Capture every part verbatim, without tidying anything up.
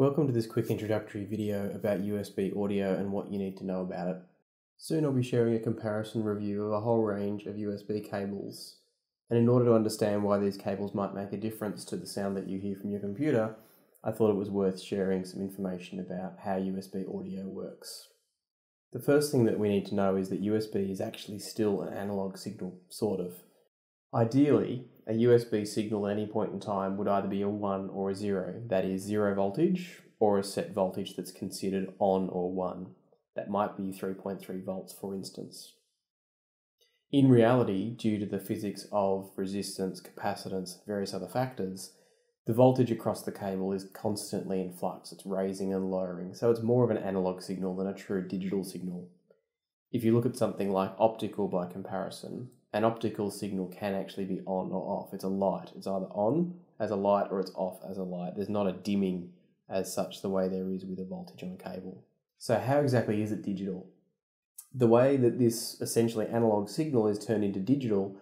Welcome to this quick introductory video about U S B audio and what you need to know about it. Soon I'll be sharing a comparison review of a whole range of U S B cables, and in order to understand why these cables might make a difference to the sound that you hear from your computer, I thought it was worth sharing some information about how U S B audio works. The first thing that we need to know is that U S B is actually still an analog signal, sort of. Ideally, a U S B signal at any point in time would either be a one or a zero, that is zero voltage, or a set voltage that's considered on or one. That might be three point three volts, for instance. In reality, due to the physics of resistance, capacitance, and various other factors, the voltage across the cable is constantly in flux. It's raising and lowering, so it's more of an analog signal than a true digital signal. If you look at something like optical by comparison, an optical signal can actually be on or off. It's a light. It's either on as a light or it's off as a light. There's not a dimming as such the way there is with a voltage on a cable. So how exactly is it digital? The way that this essentially analog signal is turned into digital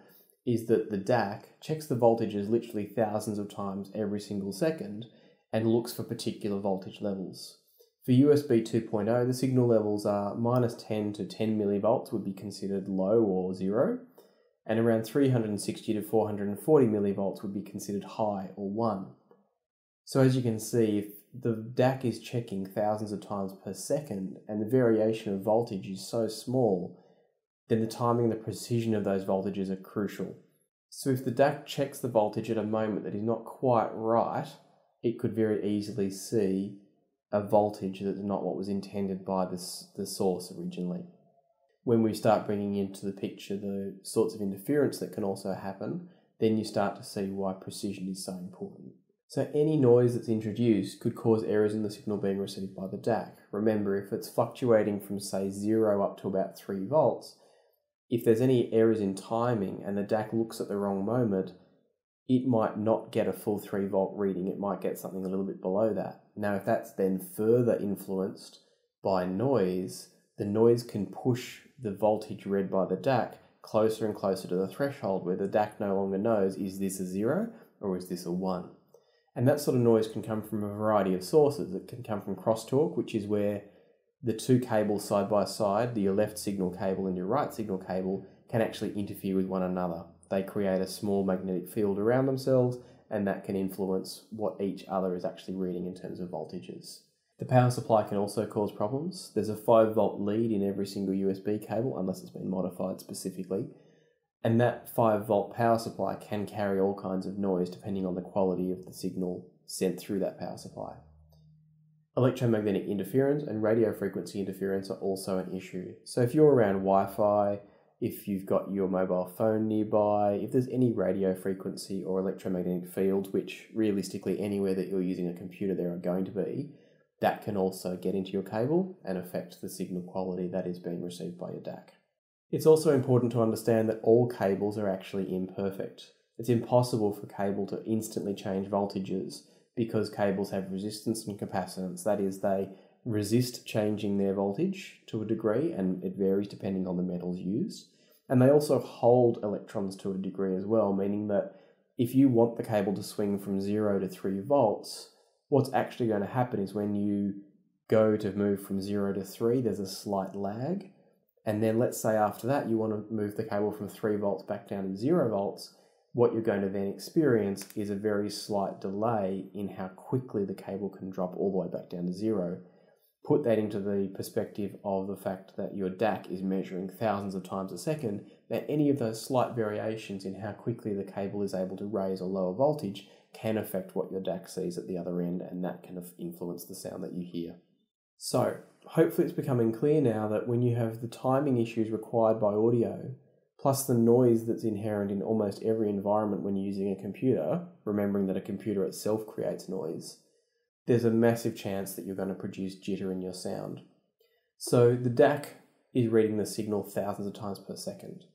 is that the D A C checks the voltages literally thousands of times every single second and looks for particular voltage levels. For U S B two point oh, the signal levels are minus ten to ten millivolts would be considered low or zero, and around three hundred sixty to four hundred forty millivolts would be considered high or one. So as you can see, if the D A C is checking thousands of times per second and the variation of voltage is so small, then the timing and the precision of those voltages are crucial. So if the D A C checks the voltage at a moment that is not quite right, it could very easily see a voltage that's not what was intended by this, the source originally. When we start bringing into the picture the sorts of interference that can also happen, then you start to see why precision is so important. So any noise that's introduced could cause errors in the signal being received by the D A C. Remember, if it's fluctuating from say zero up to about three volts, if there's any errors in timing and the D A C looks at the wrong moment, it might not get a full three volt reading. It might get something a little bit below that. Now, if that's then further influenced by noise, the noise can push the voltage read by the D A C closer and closer to the threshold where the D A C no longer knows, is this a zero or is this a one? And that sort of noise can come from a variety of sources. It can come from crosstalk, which is where the two cables side by side, your left signal cable and your right signal cable, can actually interfere with one another. They create a small magnetic field around themselves, and that can influence what each other is actually reading in terms of voltages. The power supply can also cause problems. There's a five volt lead in every single U S B cable, unless it's been modified specifically. And that five volt power supply can carry all kinds of noise depending on the quality of the signal sent through that power supply. Electromagnetic interference and radio frequency interference are also an issue. So if you're around Wi-Fi, if you've got your mobile phone nearby, if there's any radio frequency or electromagnetic fields, which realistically anywhere that you're using a computer there are going to be, that can also get into your cable and affect the signal quality that is being received by your D A C. It's also important to understand that all cables are actually imperfect. It's impossible for a cable to instantly change voltages because cables have resistance and capacitance. That is, they resist changing their voltage to a degree, and it varies depending on the metals used. And they also hold electrons to a degree as well, meaning that if you want the cable to swing from zero to three volts, what's actually going to happen is when you go to move from zero to three, there's a slight lag. And then let's say after that, you want to move the cable from three volts back down to zero volts. What you're going to then experience is a very slight delay in how quickly the cable can drop all the way back down to zero. Put that into the perspective of the fact that your D A C is measuring thousands of times a second, that any of those slight variations in how quickly the cable is able to raise or lower voltage can affect what your D A C sees at the other end, and that can influence the sound that you hear. So hopefully it's becoming clear now that when you have the timing issues required by audio, plus the noise that's inherent in almost every environment when using a computer, remembering that a computer itself creates noise, there's a massive chance that you're going to produce jitter in your sound. So the D A C is reading the signal thousands of times per second.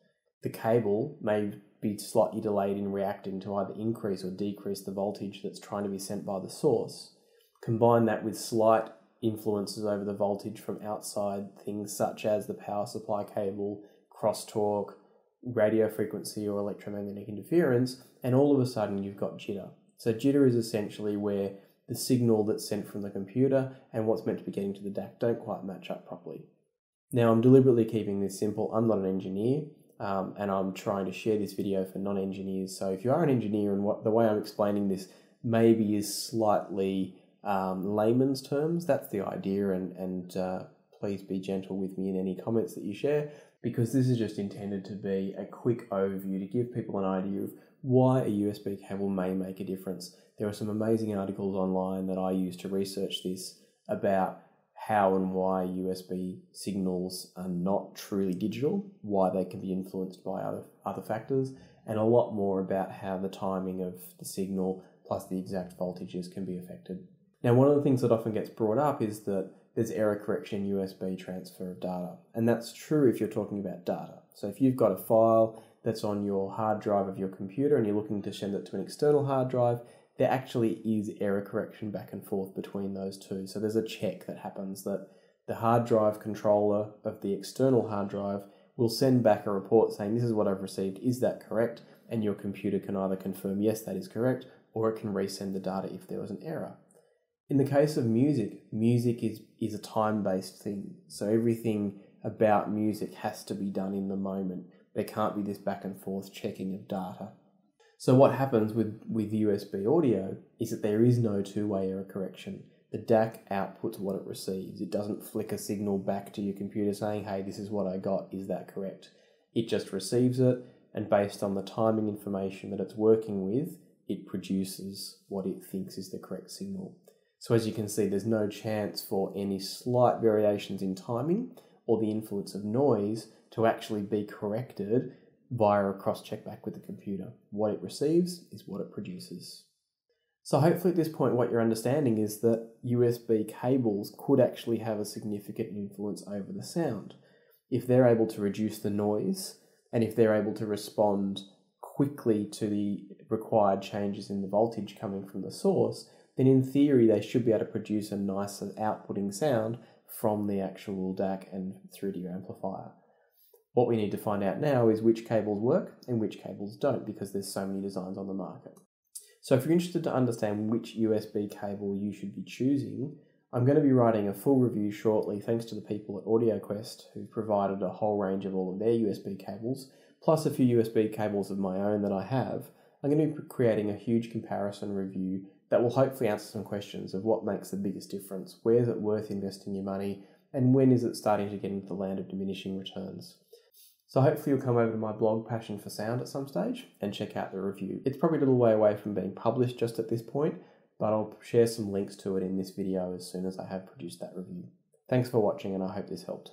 The cable may be slightly delayed in reacting to either increase or decrease the voltage that's trying to be sent by the source. Combine that with slight influences over the voltage from outside things such as the power supply cable, crosstalk, radio frequency or electromagnetic interference, and all of a sudden you've got jitter. So jitter is essentially where the signal that's sent from the computer and what's meant to be getting to the D A C don't quite match up properly. Now, I'm deliberately keeping this simple. I'm not an engineer, um, and I'm trying to share this video for non-engineers. So if you are an engineer and what, the way I'm explaining this maybe is slightly um, layman's terms, that's the idea, and, and uh, please be gentle with me in any comments that you share, because this is just intended to be a quick overview to give people an idea of why a U S B cable may make a difference. There are some amazing articles online that I use to research this about how and why U S B signals are not truly digital, why they can be influenced by other, other factors, and a lot more about how the timing of the signal plus the exact voltages can be affected. Now, one of the things that often gets brought up is that there's error correction U S B transfer of data, and that's true if you're talking about data. So if you've got a file that's on your hard drive of your computer and you're looking to send it to an external hard drive, there actually is error correction back and forth between those two. So there's a check that happens that the hard drive controller of the external hard drive will send back a report saying, this is what I've received, is that correct? And your computer can either confirm, yes, that is correct, or it can resend the data if there was an error. In the case of music, music is, is a time-based thing. So everything about music has to be done in the moment. There can't be this back and forth checking of data. So what happens with, with U S B audio is that there is no two-way error correction. The D A C outputs what it receives. It doesn't flick a signal back to your computer saying, hey, this is what I got, is that correct? It just receives it, and based on the timing information that it's working with, it produces what it thinks is the correct signal. So as you can see, there's no chance for any slight variations in timing or the influence of noise to actually be corrected via a cross-check back with the computer. What it receives is what it produces. So hopefully at this point what you're understanding is that U S B cables could actually have a significant influence over the sound. If they're able to reduce the noise, and if they're able to respond quickly to the required changes in the voltage coming from the source, then in theory they should be able to produce a nicer outputting sound from the actual D A C and through to your amplifier. What we need to find out now is which cables work and which cables don't, because there's so many designs on the market. So if you're interested to understand which U S B cable you should be choosing, I'm going to be writing a full review shortly, thanks to the people at AudioQuest who provided a whole range of all of their U S B cables, plus a few U S B cables of my own that I have. I'm going to be creating a huge comparison review that will hopefully answer some questions of what makes the biggest difference, where is it worth investing your money, and when is it starting to get into the land of diminishing returns. So hopefully you'll come over to my blog, Passion for Sound, at some stage and check out the review. It's probably a little way away from being published just at this point, but I'll share some links to it in this video as soon as I have produced that review. Thanks for watching, and I hope this helped.